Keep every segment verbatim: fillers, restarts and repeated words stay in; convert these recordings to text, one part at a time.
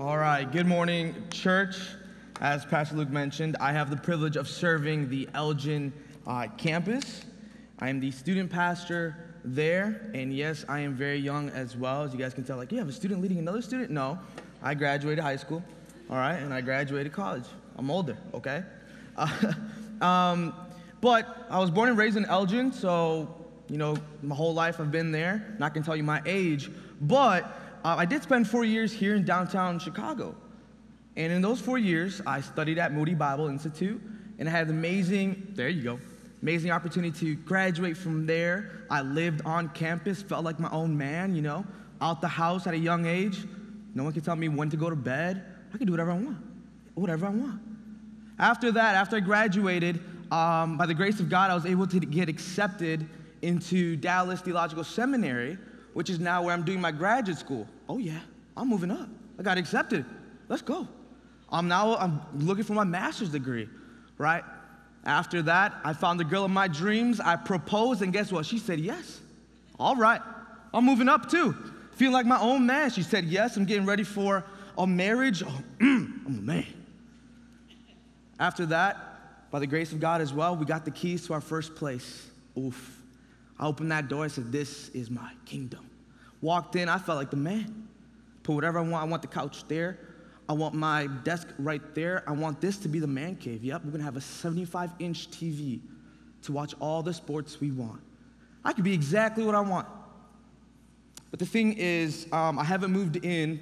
All right, good morning, church. As Pastor Luke mentioned, I have the privilege of serving the Elgin uh, campus. I am the student pastor there, and yes, I am very young as well. As you guys can tell, like, you have a student leading another student? No, I graduated high school, all right, and I graduated college. I'm older, okay? Uh, um, but I was born and raised in Elgin, so, you know, my whole life I've been there. Not gonna tell you my age, but Uh, I did spend four years here in downtown Chicago, and in those four years, I studied at Moody Bible Institute, and I had an amazing, there you go, amazing opportunity to graduate from there. I lived on campus, felt like my own man, you know, out the house at a young age. No one could tell me when to go to bed. I could do whatever I want, whatever I want. After that, after I graduated, um, by the grace of God, I was able to get accepted into Dallas Theological Seminary, which is now where I'm doing my graduate school. Oh yeah, I'm moving up. I got accepted. Let's go. I'm now I'm looking for my master's degree, right? After that, I found the girl of my dreams. I proposed, and guess what? She said yes. All right, I'm moving up too. Feeling like my own man. She said yes. I'm getting ready for a marriage. Oh, I'm a man. After that, by the grace of God as well, we got the keys to our first place. Oof. I opened that door and said, this is my kingdom. Walked in, I felt like the man. Put whatever I want. I want the couch there. I want my desk right there. I want this to be the man cave. Yep, we're gonna have a seventy-five inch T V to watch all the sports we want. I could be exactly what I want. But the thing is, um, I haven't moved in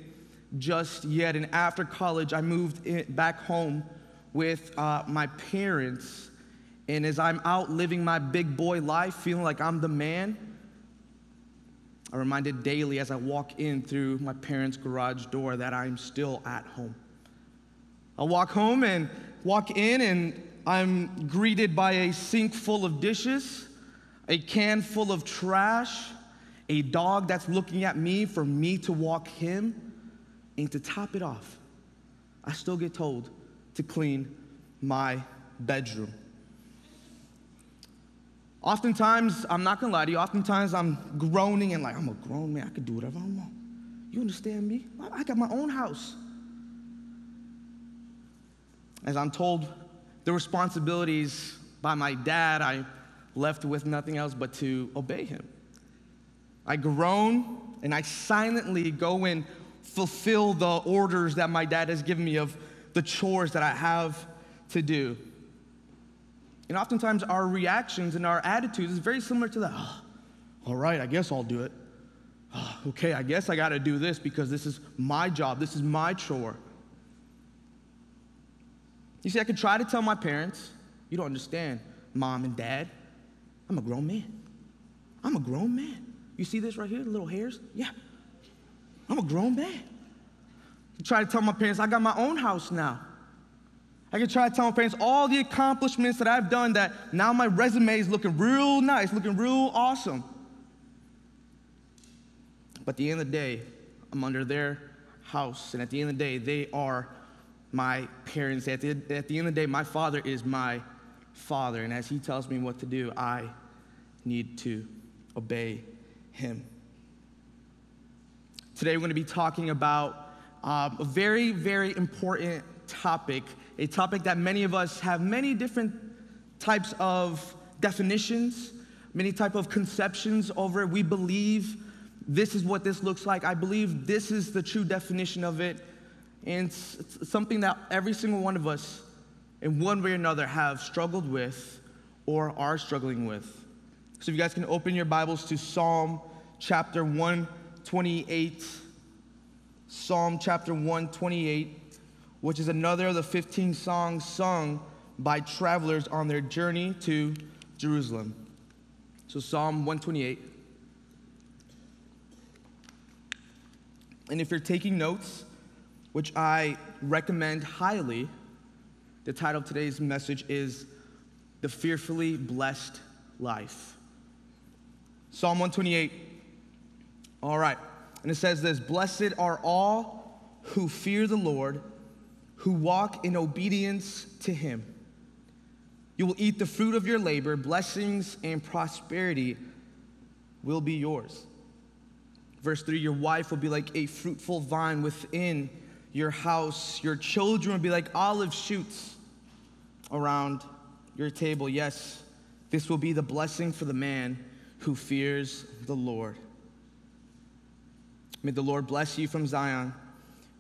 just yet. And after college, I moved in, back home with uh, my parents. And as I'm out living my big boy life, feeling like I'm the man, I'm reminded daily as I walk in through my parents' garage door that I'm still at home. I walk home and walk in, and I'm greeted by a sink full of dishes, a can full of trash, a dog that's looking at me for me to walk him, and to top it off, I still get told to clean my bedroom. Oftentimes, I'm not gonna lie to you, oftentimes I'm groaning and like, I'm a grown man, I can do whatever I want. You understand me? I got my own house. As I'm told the responsibilities by my dad, I left with nothing else but to obey him. I groan and I silently go and fulfill the orders that my dad has given me of the chores that I have to do. And oftentimes our reactions and our attitudes is very similar to that. Oh, all right, I guess I'll do it. Oh, okay, I guess I gotta do this because this is my job, this is my chore. You see, I could try to tell my parents, you don't understand, mom and dad, I'm a grown man. I'm a grown man. You see this right here, the little hairs? Yeah, I'm a grown man. I try to tell my parents, I got my own house now. I can try to tell my parents all the accomplishments that I've done that now my resume is looking real nice, looking real awesome. But at the end of the day, I'm under their house. And at the end of the day, they are my parents. At the, at the end of the day, my father is my father. And as he tells me what to do, I need to obey him. Today, we're going to be talking about um, a very, very important topic. A topic that many of us have many different types of definitions, many type of conceptions over it. We believe this is what this looks like. I believe this is the true definition of it. And it's something that every single one of us in one way or another have struggled with or are struggling with. So if you guys can open your Bibles to Psalm chapter one twenty-eight, Psalm chapter one twenty-eight. Which is another of the fifteen songs sung by travelers on their journey to Jerusalem. So Psalm one twenty-eight. And if you're taking notes, which I recommend highly, the title of today's message is The Fearfully Blessed Life. Psalm one twenty-eight. All right. And it says this, blessed are all who fear the Lord, who walk in obedience to him. You will eat the fruit of your labor, blessings and prosperity will be yours. Verse three, your wife will be like a fruitful vine within your house. Your children would be like olive shoots around your table. Yes, this will be the blessing for the man who fears the Lord. May the Lord bless you from Zion.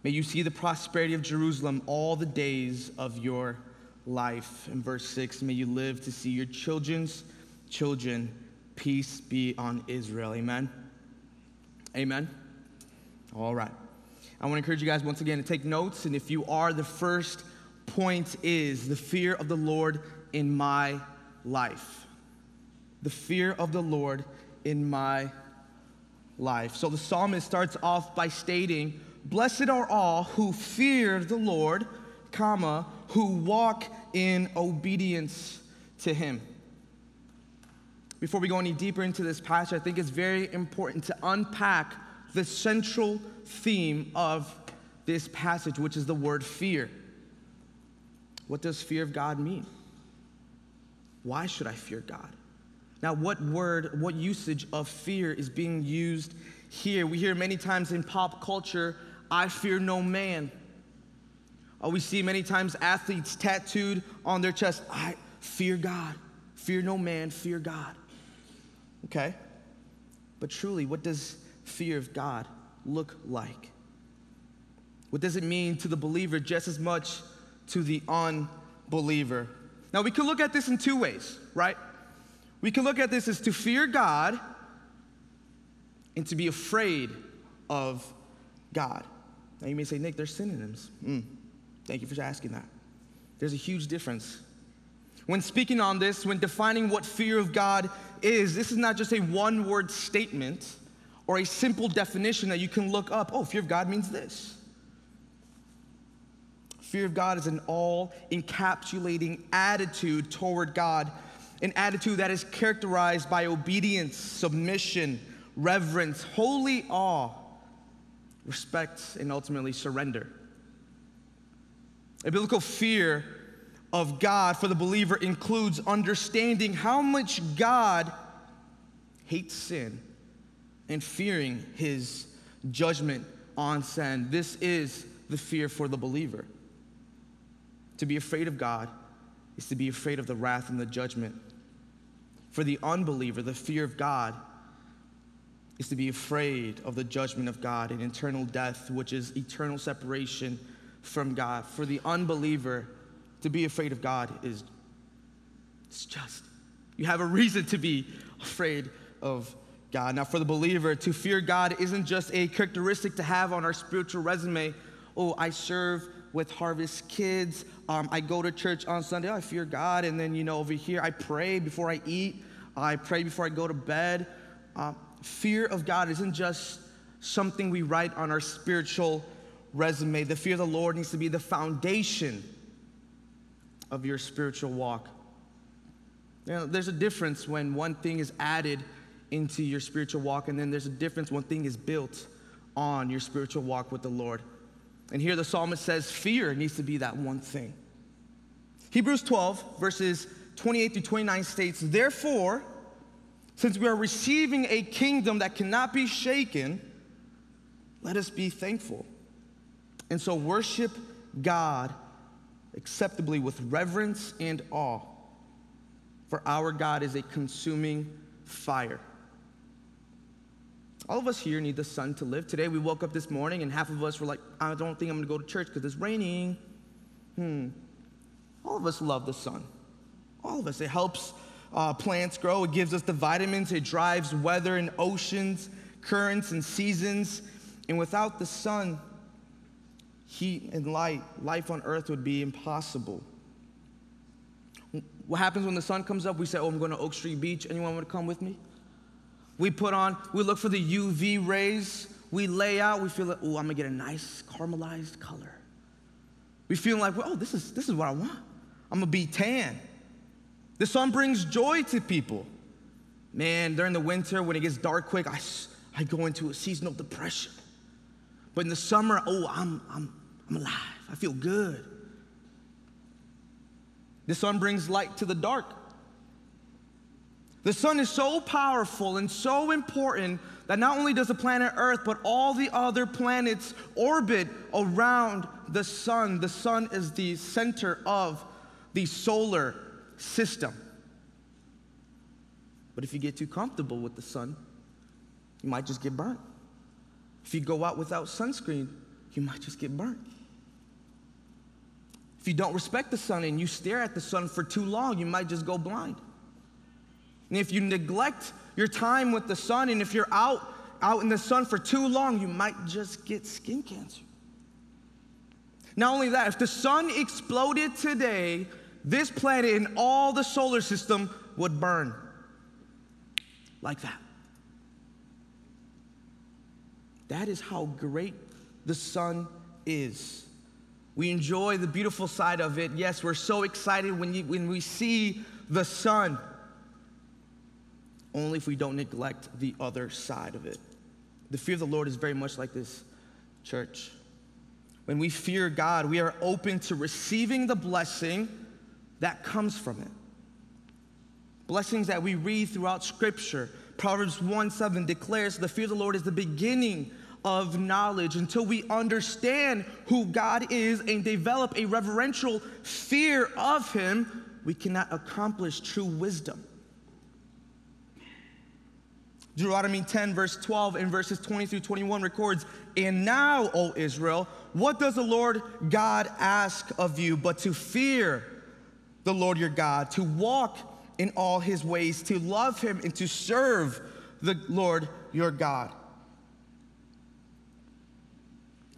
May you see the prosperity of Jerusalem all the days of your life. In verse six, may you live to see your children's children. Peace be on Israel. Amen. Amen. All right. I want to encourage you guys once again to take notes. And if you are, the first point is the fear of the Lord in my life. The fear of the Lord in my life. So the psalmist starts off by stating, blessed are all who fear the Lord, comma, who walk in obedience to him. Before we go any deeper into this passage, I think it's very important to unpack the central theme of this passage, which is the word fear. What does fear of God mean? Why should I fear God? Now, what word, what usage of fear is being used here? We hear many times in pop culture, I fear no man. Or we see many times athletes tattooed on their chest, I fear God. Fear no man, fear God. Okay. But truly, what does fear of God look like? What does it mean to the believer just as much to the unbeliever? Now, we could look at this in two ways, right? We can look at this as to fear God and to be afraid of God. Now, you may say, Nick, they're synonyms. Mm. Thank you for asking that. There's a huge difference. When speaking on this, when defining what fear of God is, this is not just a one-word statement or a simple definition that you can look up. Oh, fear of God means this. Fear of God is an all-encapsulating attitude toward God, an attitude that is characterized by obedience, submission, reverence, holy awe, respect, and ultimately surrender. A biblical fear of God for the believer includes understanding how much God hates sin and fearing his judgment on sin. This is the fear for the believer. To be afraid of God is to be afraid of the wrath and the judgment. For the unbeliever, the fear of God is to be afraid of the judgment of God and eternal death, which is eternal separation from God. For the unbeliever, to be afraid of God is it's just. You have a reason to be afraid of God. Now, for the believer, to fear God isn't just a characteristic to have on our spiritual resume. Oh, I serve with Harvest Kids. Um, I go to church on Sunday. Oh, I fear God. And then, you know, over here, I pray before I eat. I pray before I go to bed. Uh, fear of God isn't just something we write on our spiritual resume. The fear of the Lord needs to be the foundation of your spiritual walk. You know, there's a difference when one thing is added into your spiritual walk, and then there's a difference when one thing is built on your spiritual walk with the Lord. And here the psalmist says fear needs to be that one thing. Hebrews twelve, verses twenty-eight through twenty-nine states, therefore, since we are receiving a kingdom that cannot be shaken, let us be thankful. And so worship God acceptably with reverence and awe. For our God is a consuming fire. All of us here need the sun to live. Today we woke up this morning and half of us were like, I don't think I'm going to go to church because it's raining. Hmm. All of us love the sun. All of us. It helps uh, plants grow. It gives us the vitamins. It drives weather and oceans, currents and seasons. And without the sun, heat and light, life on earth would be impossible. What happens when the sun comes up? We say, oh, I'm going to Oak Street Beach. Anyone want to come with me? We put on, we look for the U V rays. We lay out, we feel like, oh, I'm gonna get a nice caramelized color. We feel like, well, oh, this is, this is what I want. I'm gonna be tan. The sun brings joy to people. Man, during the winter, when it gets dark quick, I, I go into a seasonal depression. But in the summer, oh, I'm, I'm, I'm alive. I feel good. The sun brings light to the dark. The sun is so powerful and so important that not only does the planet Earth, but all the other planets orbit around the sun. The sun is the center of the solar system. But if you get too comfortable with the sun, you might just get burnt. If you go out without sunscreen, you might just get burnt. If you don't respect the sun and you stare at the sun for too long, you might just go blind. And if you neglect your time with the sun, and if you're out, out in the sun for too long, you might just get skin cancer. Not only that, if the sun exploded today, this planet and all the solar system would burn like that. That is how great the sun is. We enjoy the beautiful side of it. Yes, we're so excited when, you, when we see the sun. Only if we don't neglect the other side of it. The fear of the Lord is very much like this, church. When we fear God, we are open to receiving the blessing that comes from it. Blessings that we read throughout Scripture. Proverbs one seven declares the fear of the Lord is the beginning of knowledge. Until we understand who God is and develop a reverential fear of Him, we cannot accomplish true wisdom. Deuteronomy ten, verse twelve, and verses twenty through twenty-one records, "And now, O Israel, what does the Lord God ask of you but to fear the Lord your God, to walk in all His ways, to love Him, and to serve the Lord your God?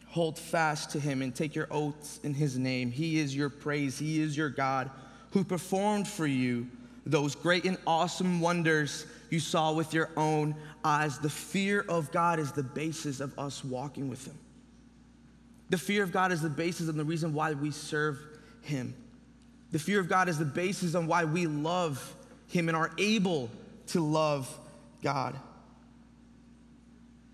Hold fast to Him and take your oaths in His name. He is your praise. He is your God who performed for you those great and awesome wonders you saw with your own eyes." The fear of God is the basis of us walking with Him. The fear of God is the basis and the reason why we serve Him. The fear of God is the basis on why we love Him and are able to love God.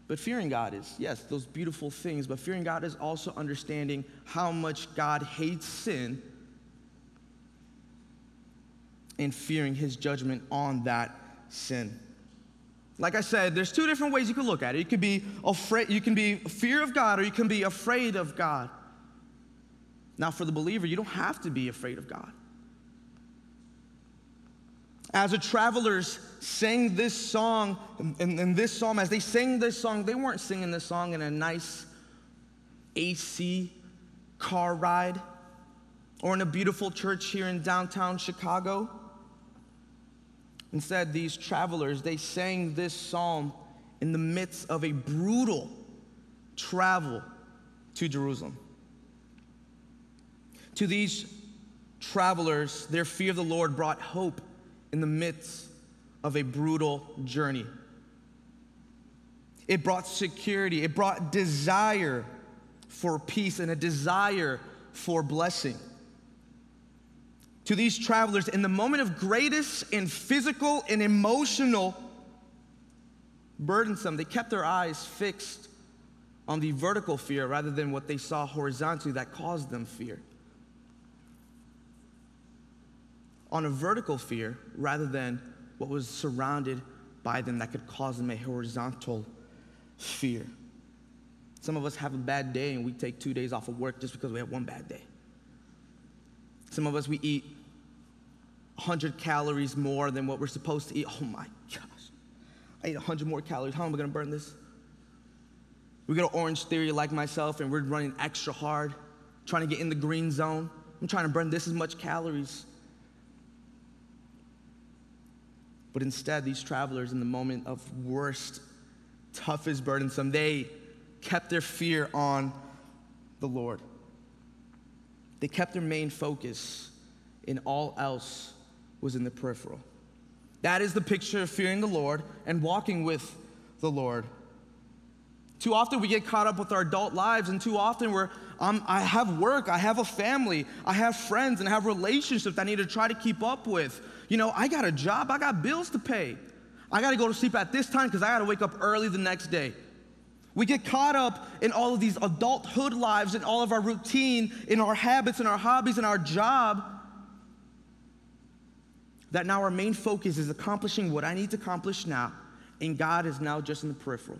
But fearing God is, yes, those beautiful things, but fearing God is also understanding how much God hates sin and fearing His judgment on that sin. Like I said, there's two different ways you can look at it. You could be afraid, you can be fear of God, or you can be afraid of God. Now, for the believer, you don't have to be afraid of God. As the travelers sang this song, and, and this psalm, as they sang this song, they weren't singing this song in a nice A C car ride or in a beautiful church here in downtown Chicago. Instead, these travelers, they sang this psalm in the midst of a brutal travel to Jerusalem. To these travelers, their fear of the Lord brought hope in the midst of a brutal journey. It brought security. It brought desire for peace and a desire for blessing. To these travelers, in the moment of greatest and physical and emotional burdensome, they kept their eyes fixed on the vertical fear rather than what they saw horizontally that caused them fear. On a vertical fear rather than what was surrounded by them that could cause them a horizontal fear. Some of us have a bad day and we take two days off of work just because we had one bad day. Some of us, we eat one hundred calories more than what we're supposed to eat. Oh my gosh, I ate one hundred more calories. How am I gonna burn this? We go to Orange Theory like myself and we're running extra hard, trying to get in the green zone. I'm trying to burn this as much calories. But instead, these travelers, in the moment of worst, toughest burdensome, they kept their fear on the Lord. They kept their main focus, and all else was in the peripheral. That is the picture of fearing the Lord and walking with the Lord. Too often we get caught up with our adult lives, and too often we're, um, I have work, I have a family, I have friends, and I have relationships I need to try to keep up with. You know, I got a job, I got bills to pay. I got to go to sleep at this time because I got to wake up early the next day. We get caught up in all of these adulthood lives and all of our routine, in our habits and our hobbies and our job, that now our main focus is accomplishing what I need to accomplish now and God is now just in the peripheral.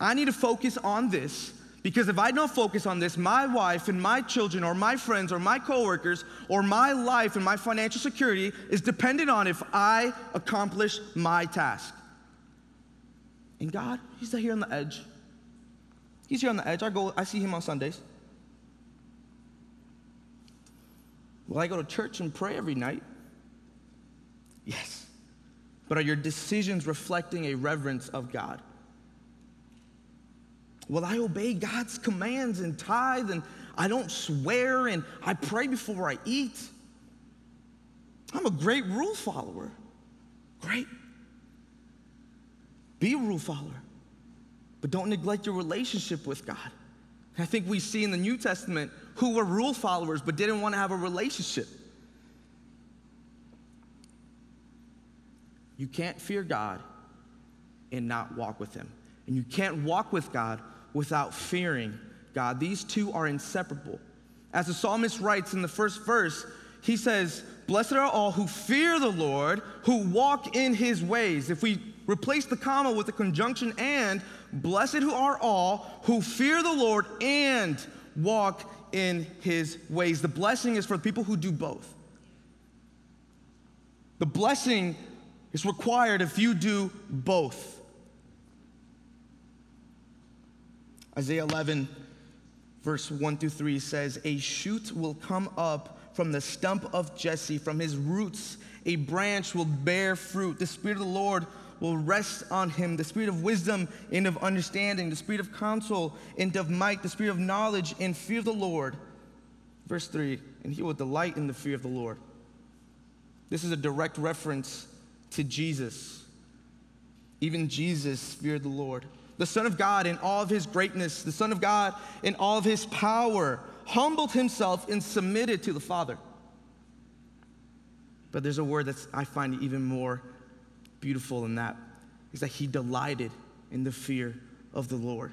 I need to focus on this, because if I don't focus on this, my wife and my children or my friends or my coworkers or my life and my financial security is dependent on if I accomplish my task. And God, he's here on the edge. He's here on the edge. I go, I see him on Sundays. Will I go to church and pray every night? Yes. But are your decisions reflecting a reverence of God? Will I obey God's commands and tithe, and I don't swear, and I pray before I eat? I'm a great rule follower. Great. Be a rule follower, but don't neglect your relationship with God. I think we see in the New Testament who were rule followers but didn't want to have a relationship. You can't fear God and not walk with him. And you can't walk with God without fearing God. These two are inseparable. As the psalmist writes in the first verse, he says, "Blessed are all who fear the Lord, who walk in his ways." If we replace the comma with the conjunction "and," blessed who are all who fear the Lord and walk in his ways. The blessing is for the people who do both. The blessing is required if you do both. Isaiah eleven, verse one through three says, "A shoot will come up from the stump of Jesse, from his roots a branch will bear fruit. The Spirit of the Lord will rest on him, the spirit of wisdom and of understanding, the spirit of counsel and of might, the spirit of knowledge and fear of the Lord." Verse three, "And he will delight in the fear of the Lord." This is a direct reference to Jesus. Even Jesus feared the Lord. The Son of God in all of his greatness, the Son of God in all of his power, humbled himself and submitted to the Father. But there's a word that I find even more beautiful in that, is that he delighted in the fear of the Lord.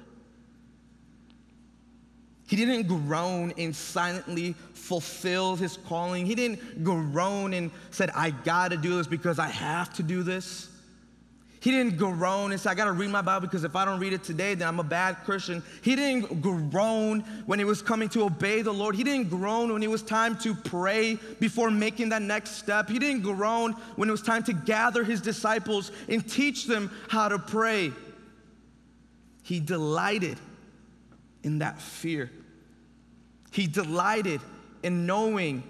He didn't groan and silently fulfill his calling. He didn't groan and said, "I gotta do this because I have to do this." He didn't groan and say, "I got to read my Bible because if I don't read it today, then I'm a bad Christian." He didn't groan when it was coming to obey the Lord. He didn't groan when it was time to pray before making that next step. He didn't groan when it was time to gather his disciples and teach them how to pray. He delighted in that fear. He delighted in knowing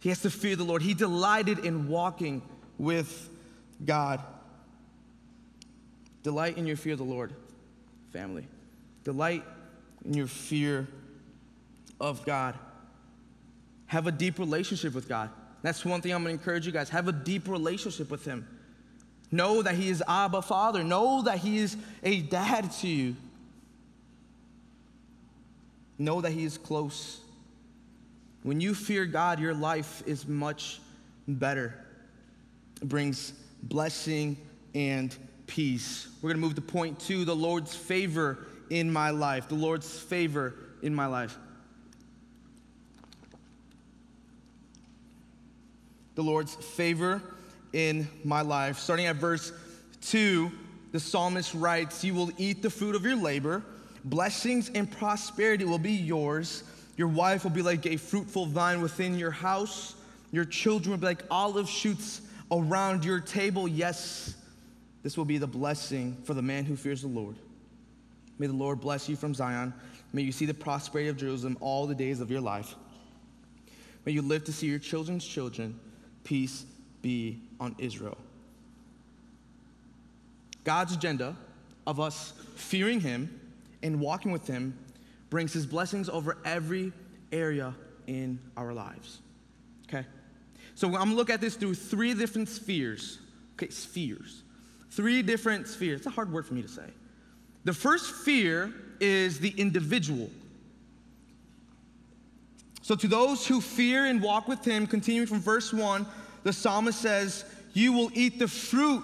he has to fear the Lord. He delighted in walking with God. Delight in your fear of the Lord, family. Delight in your fear of God. Have a deep relationship with God. That's one thing I'm going to encourage you guys. Have a deep relationship with him. Know that he is Abba Father. Know that he is a dad to you. Know that he is close. When you fear God, your life is much better. It brings blessing and peace. We're going to move to point two, the Lord's favor in my life. The Lord's favor in my life. The Lord's favor in my life. Starting at verse two, the psalmist writes, "You will eat the fruit of your labor. Blessings and prosperity will be yours. Your wife will be like a fruitful vine within your house. Your children will be like olive shoots around your table. Yes, this will be the blessing for the man who fears the Lord. May the Lord bless you from Zion. May you see the prosperity of Jerusalem all the days of your life. May you live to see your children's children. Peace be on Israel." God's agenda of us fearing him and walking with him brings his blessings over every area in our lives. Okay? So I'm going to look at this through three different spheres. Okay, spheres. Three different spheres. It's a hard word for me to say. The first sphere is the individual. So to those who fear and walk with him, continuing from verse one, the psalmist says, "You will eat the fruit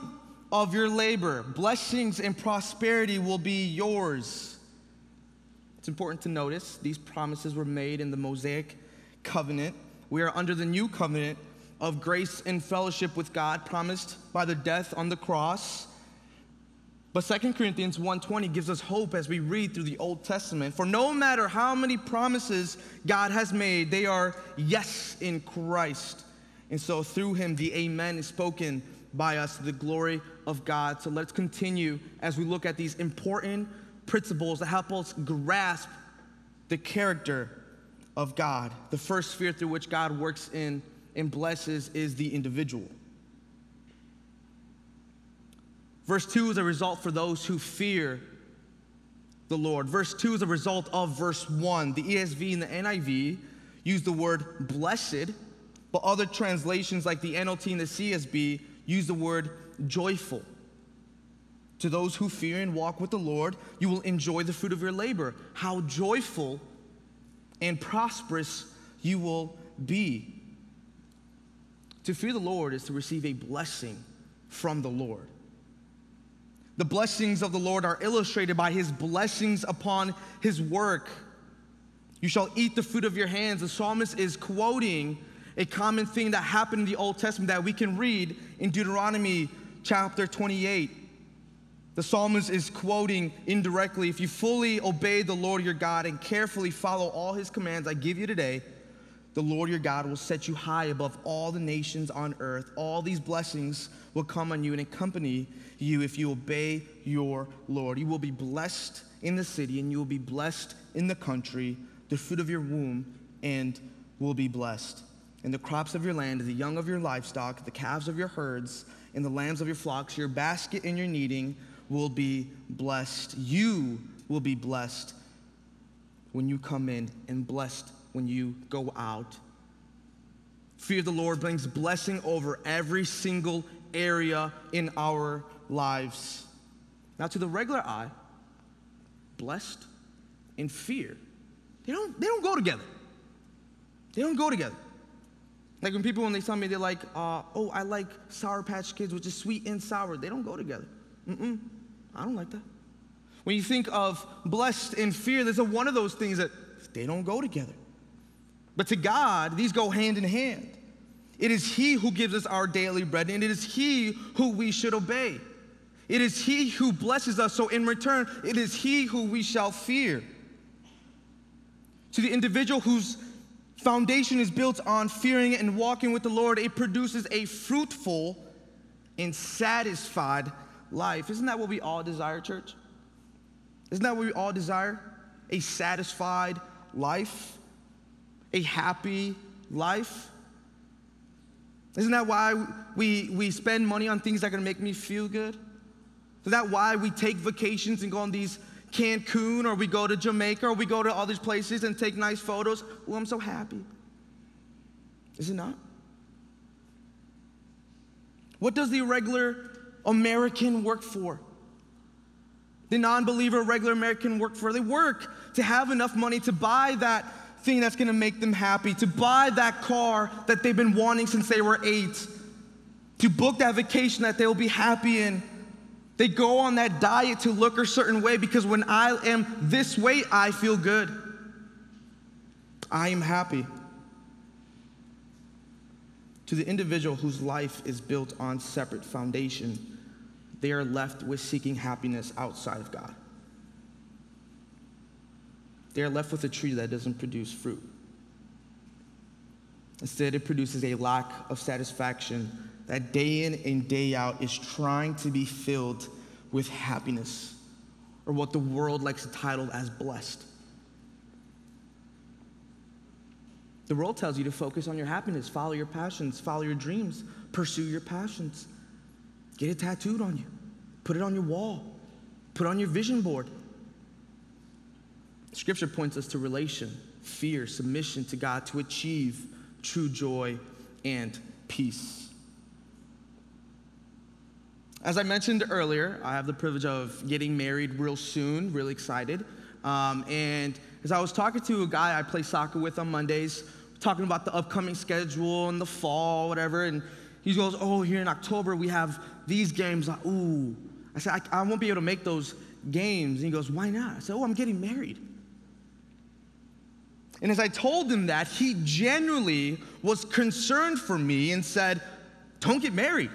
of your labor. Blessings and prosperity will be yours." It's important to notice these promises were made in the Mosaic covenant. We are under the new covenant, of grace and fellowship with God promised by the death on the cross. But Second Corinthians one twenty gives us hope as we read through the Old Testament. For no matter how many promises God has made, they are yes in Christ. And so through him, the amen is spoken by us to the glory of God. So let's continue as we look at these important principles that help us grasp the character of God. The first sphere through which God works in and blesses is the individual. Verse two is a result for those who fear the Lord. Verse two is a result of verse one. The E S V and the N I V use the word blessed, but other translations like the N L T and the C S B use the word joyful. To those who fear and walk with the Lord, you will enjoy the fruit of your labor. How joyful and prosperous you will be. To fear the Lord is to receive a blessing from the Lord. The blessings of the Lord are illustrated by his blessings upon his work. You shall eat the fruit of your hands. The psalmist is quoting a common thing that happened in the Old Testament that we can read in Deuteronomy chapter twenty-eight. The psalmist is quoting indirectly, if you fully obey the Lord your God and carefully follow all his commands I give you today, the Lord your God will set you high above all the nations on earth. All these blessings will come on you and accompany you if you obey your Lord. You will be blessed in the city and you will be blessed in the country. The fruit of your womb and will be blessed. And the crops of your land, the young of your livestock, the calves of your herds, and the lambs of your flocks, your basket and your kneading will be blessed. You will be blessed when you come in and blessed when you go out. Fear the Lord brings blessing over every single area in our lives. Now to the regular eye, blessed and fear, they don't, they don't go together. They don't go together. Like when people, when they tell me, they're like, uh, oh, I like Sour Patch Kids, which is sweet and sour. They don't go together. Mm-mm, I don't like that. When you think of blessed and fear, there's a one of those things that they don't go together. But to God, these go hand in hand. It is he who gives us our daily bread, and it is he who we should obey. It is he who blesses us, so in return, it is he who we shall fear. To the individual whose foundation is built on fearing and walking with the Lord, it produces a fruitful and satisfied life. Isn't that what we all desire, church? Isn't that what we all desire? A satisfied life? A happy life? Isn't that why we, we spend money on things that are going to make me feel good? Isn't that why we take vacations and go on these Cancun, or we go to Jamaica, or we go to all these places and take nice photos? Oh, I'm so happy. Is it not? What does the regular American work for? The non-believer regular American work for? They work to have enough money to buy that thing that's going to make them happy, to buy that car that they've been wanting since they were eight, to book that vacation that they'll be happy in. They go on that diet to look a certain way because when I am this way, I feel good. I am happy. To the individual whose life is built on separate foundation, they are left with seeking happiness outside of God. They are left with a tree that doesn't produce fruit. Instead, it produces a lack of satisfaction that day in and day out is trying to be filled with happiness, or what the world likes to title as blessed. The world tells you to focus on your happiness, follow your passions, follow your dreams, pursue your passions. Get it tattooed on you. Put it on your wall. Put it on your vision board. Scripture points us to relation, fear, submission to God to achieve true joy and peace. As I mentioned earlier, I have the privilege of getting married real soon, really excited. Um, and as I was talking to a guy I play soccer with on Mondays, talking about the upcoming schedule in the fall, whatever, and he goes, oh, here in October we have these games. Like, ooh. I said, I, I won't be able to make those games. And he goes, why not? I said, oh, I'm getting married. And as I told him that, he genuinely was concerned for me and said, don't get married.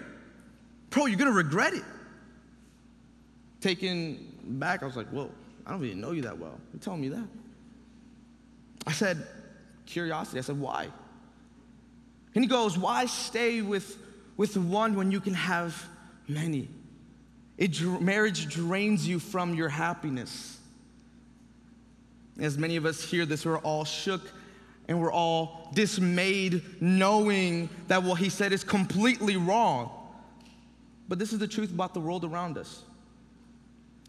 Bro, you're going to regret it. Taken back, I was like, whoa, I don't really know you that well. You're telling me that. I said, curiosity. I said, why? And he goes, why stay with, with one when you can have many? It, marriage drains you from your happiness. As many of us hear this, we're all shook and we're all dismayed, knowing that what he said is completely wrong. But this is the truth about the world around us.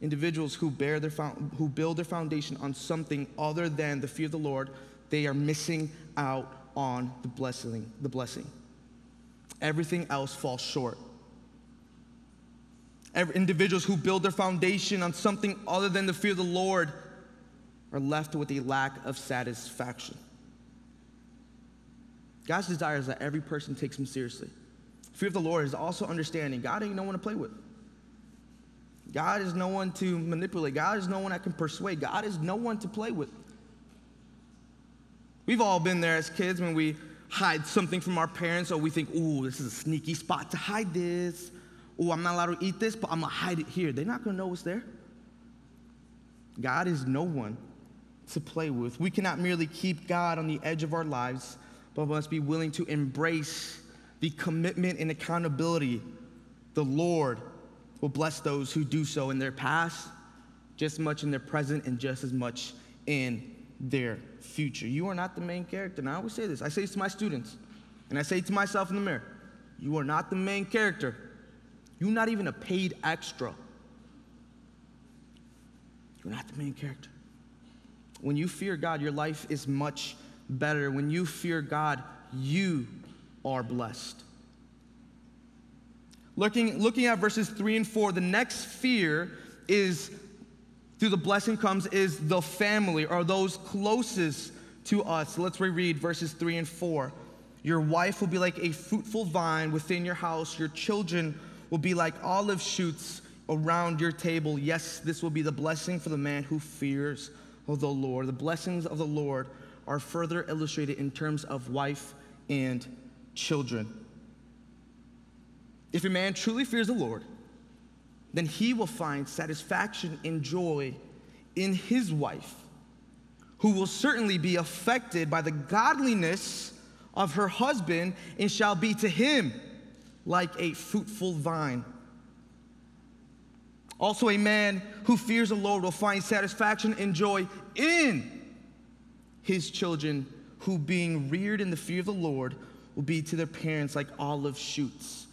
Individuals who, bear their who build their foundation on something other than the fear of the Lord, they are missing out on the blessing. The blessing. Everything else falls short. Every, individuals who build their foundation on something other than the fear of the Lord are left with a lack of satisfaction. God's desire is that every person takes him seriously. Fear of the Lord is also understanding God ain't no one to play with. God is no one to manipulate. God is no one I can persuade. God is no one to play with. We've all been there as kids when we hide something from our parents, or we think, ooh, this is a sneaky spot to hide this. Ooh, I'm not allowed to eat this, but I'm going to hide it here. They're not going to know what's there. God is no one to play with. We cannot merely keep God on the edge of our lives, but must be willing to embrace the commitment and accountability. The Lord will bless those who do so in their past, just as much in their present, and just as much in their future. You are not the main character. And I always say this. I say this to my students, and I say it to myself in the mirror. You are not the main character. You're not even a paid extra. You're not the main character. When you fear God, your life is much better. When you fear God, you are blessed. Looking, looking at verses three and four, the next fear is, through the blessing comes, is the family, or those closest to us. So let's reread verses three and four. Your wife will be like a fruitful vine within your house. Your children will be like olive shoots around your table. Yes, this will be the blessing for the man who fears the Lord. The blessings of the Lord are further illustrated in terms of wife and children. If a man truly fears the Lord, then he will find satisfaction and joy in his wife, who will certainly be affected by the godliness of her husband and shall be to him like a fruitful vine. Also, a man who fears the Lord will find satisfaction and joy in his children, who, being reared in the fear of the Lord, will be to their parents like olive shoots,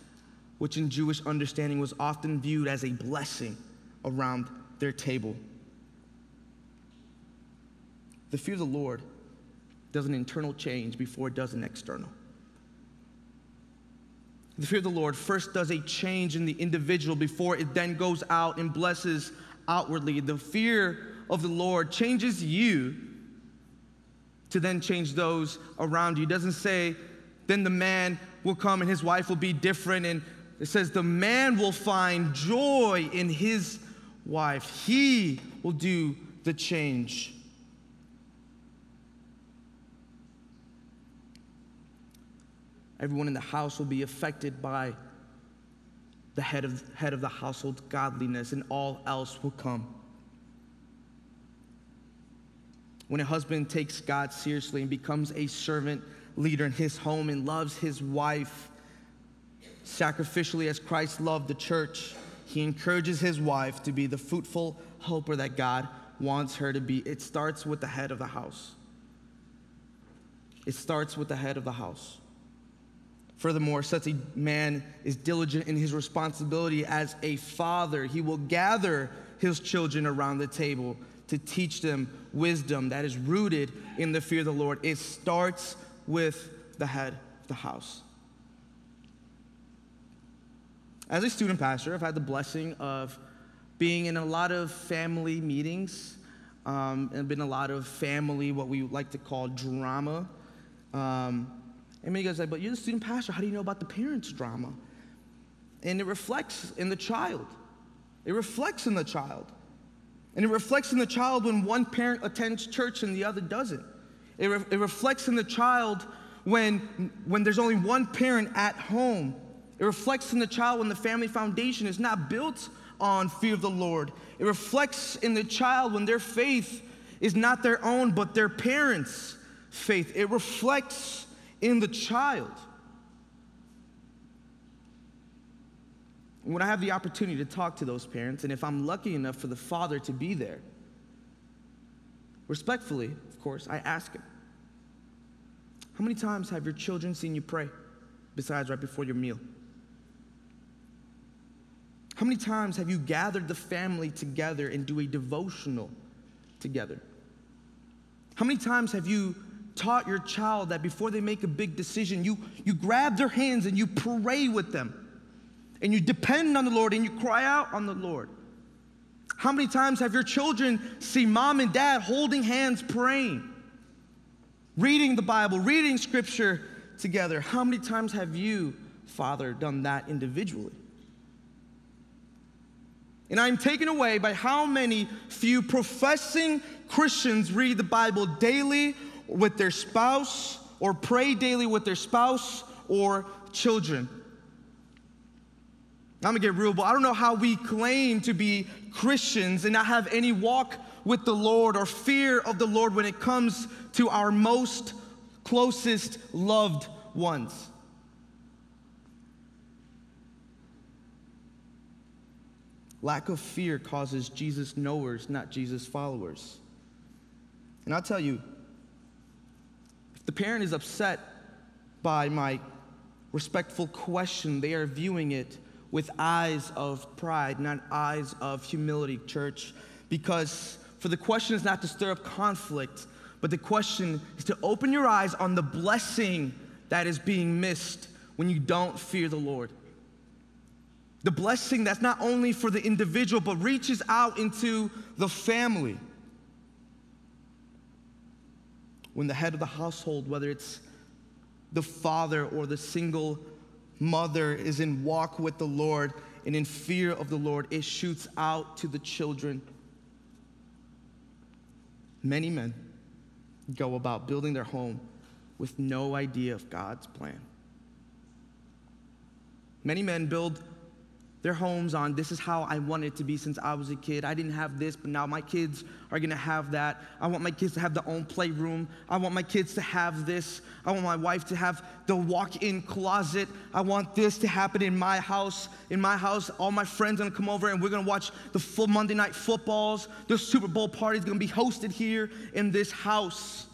which in Jewish understanding was often viewed as a blessing around their table. The fear of the Lord does an internal change before it does an external. The fear of the Lord first does a change in the individual before it then goes out and blesses outwardly. The fear of the Lord changes you to then change those around you. It doesn't say, then the man will come and his wife will be different. And it says the man will find joy in his wife. He will do the change. Everyone in the house will be affected by the head of, head of the household, godliness, and all else will come. When a husband takes God seriously and becomes a servant leader in his home and loves his wife sacrificially as Christ loved the church, he encourages his wife to be the fruitful helper that God wants her to be. It starts with the head of the house. It starts with the head of the house. Furthermore, such a man is diligent in his responsibility as a father. He will gather his children around the table to teach them wisdom that is rooted in the fear of the Lord. It starts with the head of the house. As a student pastor, I've had the blessing of being in a lot of family meetings, um, and been a lot of family, what we like to call drama. Um, And many guys are like, but you're the student pastor. How do you know about the parents' drama? And it reflects in the child. It reflects in the child. And it reflects in the child when one parent attends church and the other doesn't. It, re- it reflects in the child when, when there's only one parent at home. It reflects in the child when the family foundation is not built on fear of the Lord. It reflects in the child when their faith is not their own, but their parents' faith. It reflects in the child. When I have the opportunity to talk to those parents, and if I'm lucky enough for the father to be there, respectfully, of course, I ask him, how many times have your children seen you pray besides right before your meal? How many times have you gathered the family together and do a devotional together? How many times have you taught your child that before they make a big decision, you, you grab their hands and you pray with them, and you depend on the Lord and you cry out on the Lord? How many times have your children seen mom and dad holding hands praying, reading the Bible, reading scripture together? How many times have you, Father, done that individually? And I'm taken away by how many few professing Christians read the Bible daily with their spouse or pray daily with their spouse or children. I'm gonna get real, but I don't know how we claim to be Christians and not have any walk with the Lord or fear of the Lord when it comes to our most closest loved ones. Lack of fear causes Jesus knowers, not Jesus followers. And I'll tell you, if the parent is upset by my respectful question, they are viewing it with eyes of pride, not eyes of humility, church. Because for the question is not to stir up conflict, but the question is to open your eyes on the blessing that is being missed when you don't fear the Lord. The blessing that's not only for the individual, but reaches out into the family. When the head of the household, whether it's the father or the single mother, is in walk with the Lord and in fear of the Lord, it shoots out to the children. Many men go about building their home with no idea of God's plan. Many men build their homes on, this is how I want it to be since I was a kid. I didn't have this, but now my kids are gonna have that. I want my kids to have their own playroom. I want my kids to have this. I want my wife to have the walk-in closet. I want this to happen in my house. In my house, all my friends are gonna come over and we're gonna watch the full Monday night footballs. The Super Bowl party is gonna be hosted here in this house.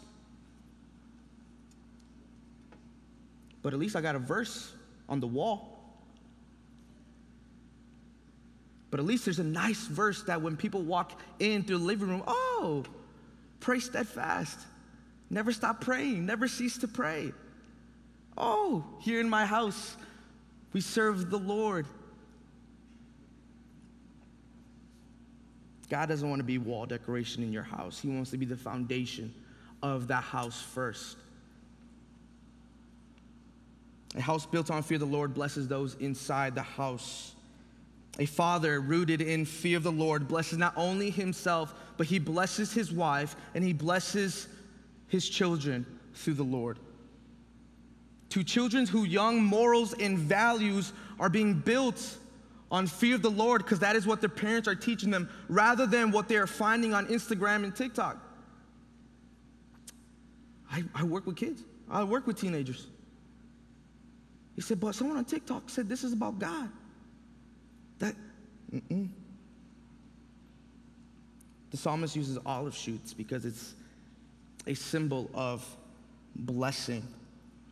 But at least I got a verse on the wall. But at least there's a nice verse that when people walk in through the living room, oh, pray steadfast. Never stop praying. Never cease to pray. Oh, here in my house, we serve the Lord. God doesn't want to be wall decoration in your house. He wants to be the foundation of that house first. A house built on fear of the Lord blesses those inside the house. A father rooted in fear of the Lord blesses not only himself, but he blesses his wife and he blesses his children through the Lord. To children whose young morals and values are being built on fear of the Lord, because that is what their parents are teaching them, rather than what they are finding on Instagram and TikTok. I, I work with kids. I work with teenagers. He said, but someone on TikTok said this is about God. That, mm-mm. The psalmist uses olive shoots because it's a symbol of blessing.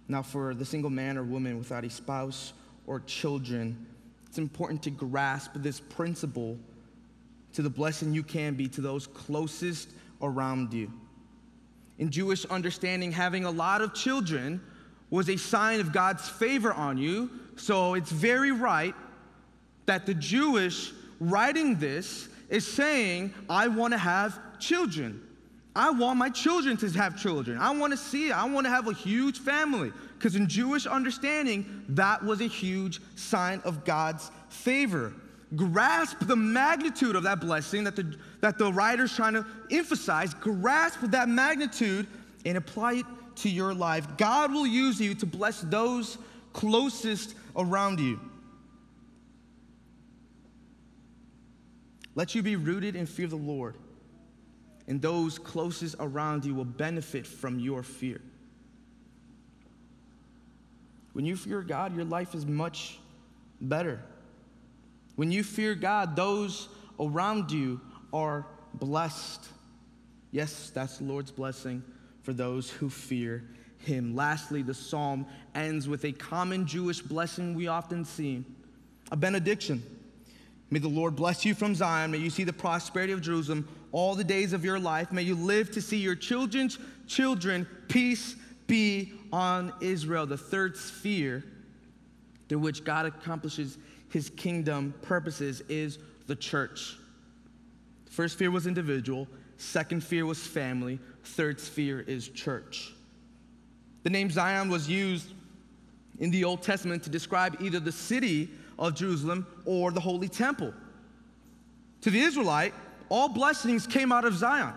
Now, for the single man or woman without a spouse or children, it's important to grasp this principle to the blessing you can be to those closest around you. In Jewish understanding, having a lot of children was a sign of God's favor on you, so it's very right that the Jewish writing this is saying, I want to have children. I want my children to have children. I want to see it. I want to have a huge family. Because in Jewish understanding, that was a huge sign of God's favor. Grasp the magnitude of that blessing that the, that the writer's trying to emphasize. Grasp that magnitude and apply it to your life. God will use you to bless those closest around you. Let you be rooted in fear of the Lord, and those closest around you will benefit from your fear. When you fear God, your life is much better. When you fear God, those around you are blessed. Yes, that's the Lord's blessing for those who fear him. Lastly, the psalm ends with a common Jewish blessing we often see, a benediction. May the Lord bless you from Zion. May you see the prosperity of Jerusalem all the days of your life. May you live to see your children's children. Peace be on Israel. The third sphere through which God accomplishes his kingdom purposes is the church. The first sphere was individual. Second sphere was family. Third sphere is church. The name Zion was used in the Old Testament to describe either the city of Jerusalem or the holy temple. To the Israelite, all blessings came out of Zion,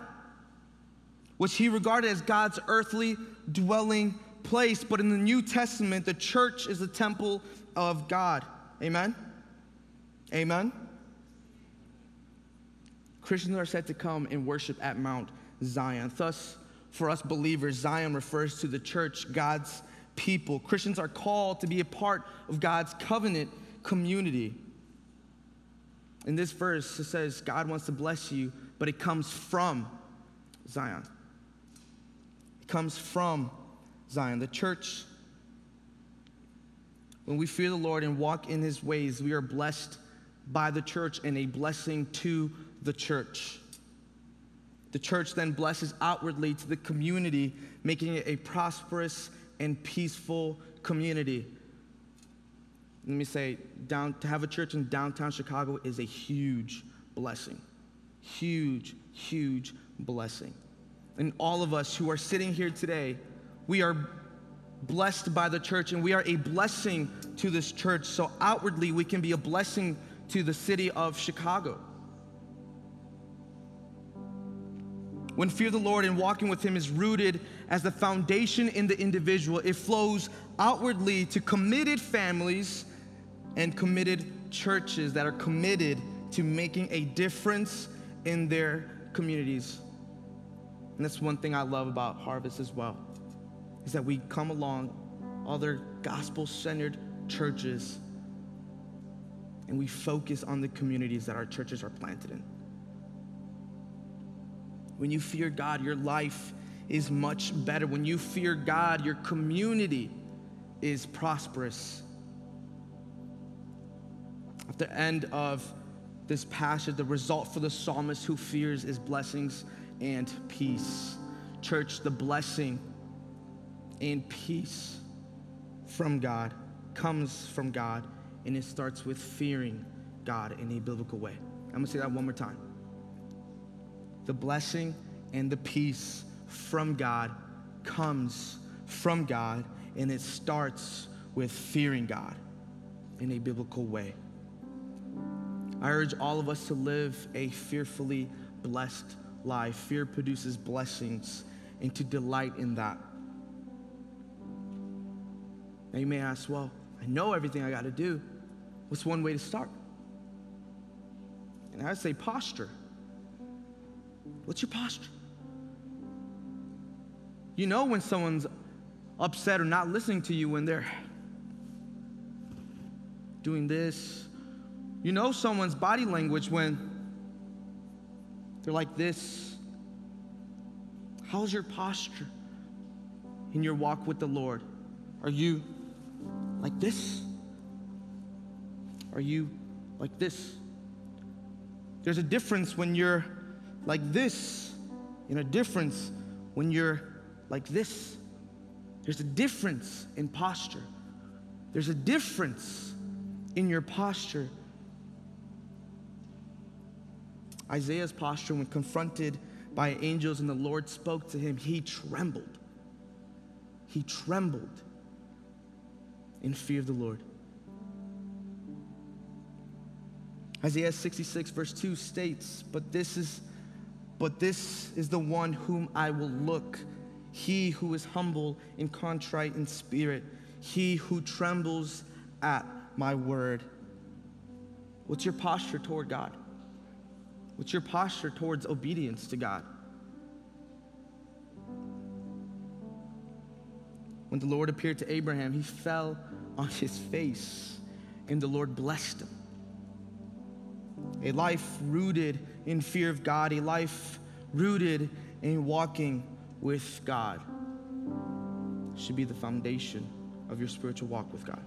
which he regarded as God's earthly dwelling place. But in the New Testament, the church is the temple of God. Amen? Amen? Christians are said to come and worship at Mount Zion. Thus, for us believers, Zion refers to the church, God's people. Christians are called to be a part of God's covenant community. In this verse, it says God wants to bless you, but it comes from Zion. It comes from Zion. The church, when we fear the Lord and walk in his ways, we are blessed by the church and a blessing to the church. The church then blesses outwardly to the community, making it a prosperous and peaceful community. Let me say, down, to have a church in downtown Chicago is a huge blessing. Huge, huge blessing. And all of us who are sitting here today, we are blessed by the church, and we are a blessing to this church. So outwardly, we can be a blessing to the city of Chicago. When fear of the Lord and walking with him is rooted as the foundation in the individual, it flows outwardly to committed families and committed churches that are committed to making a difference in their communities. And that's one thing I love about Harvest as well, is that we come along other gospel-centered churches and we focus on the communities that our churches are planted in. When you fear God, your life is much better. When you fear God, your community is prosperous. At the end of this passage, the result for the psalmist who fears is blessings and peace. Church, the blessing and peace from God comes from God, and it starts with fearing God in a biblical way. I'm gonna say that one more time. The blessing and the peace from God comes from God, and it starts with fearing God in a biblical way. I urge all of us to live a fearfully blessed life. Fear produces blessings, and to delight in that. Now you may ask, well, I know everything I got to do. What's one way to start? And I say posture. What's your posture? You know when someone's upset or not listening to you, when they're doing this. You know someone's body language when they're like this. How's your posture in your walk with the Lord? Are you like this? Are you like this? There's a difference when you're like this, and a difference when you're like this. There's a difference in posture. There's a difference in your posture. Isaiah's posture, when confronted by angels and the Lord spoke to him, he trembled. He trembled in fear of the Lord. Isaiah sixty-six verse two states, but this is But this is the one whom I will look he who is humble and contrite in spirit, he who trembles at my word. What's your posture toward God? What's your posture towards obedience to God? When the Lord appeared to Abraham, he fell on his face, and the Lord blessed him. A life rooted in fear of God, a life rooted in walking with God should be the foundation of your spiritual walk with God.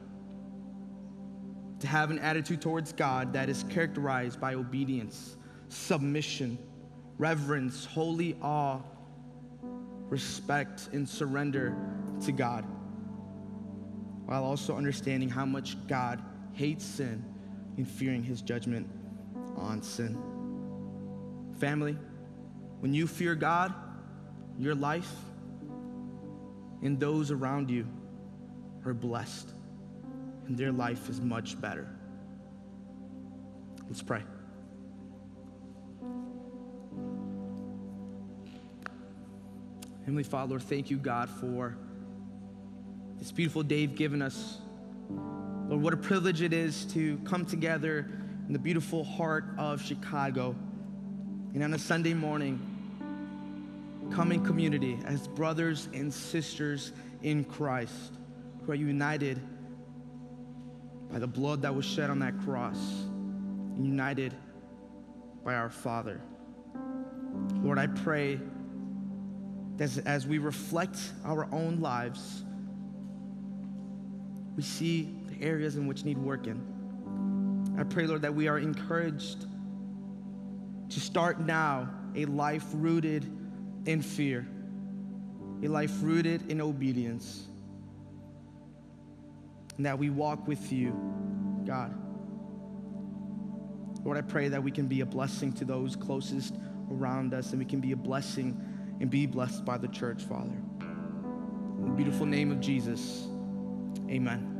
To have an attitude towards God that is characterized by obedience, submission, reverence, holy awe, respect, and surrender to God, while also understanding how much God hates sin and fearing his judgment on sin. Family, when you fear God, your life and those around you are blessed, and their life is much better. Let's pray. Heavenly Father, Lord, thank you, God, for this beautiful day you've given us. Lord, what a privilege it is to come together in the beautiful heart of Chicago, and on a Sunday morning, come in community as brothers and sisters in Christ who are united by the blood that was shed on that cross, and united by our Father. Lord, I pray that as we reflect our own lives, we see the areas in which need work in. I pray, Lord, that we are encouraged to start now a life rooted in fear, a life rooted in obedience, and that we walk with you, God. Lord, I pray that we can be a blessing to those closest around us, and we can be a blessing and be blessed by the church, Father. In the beautiful name of Jesus, amen.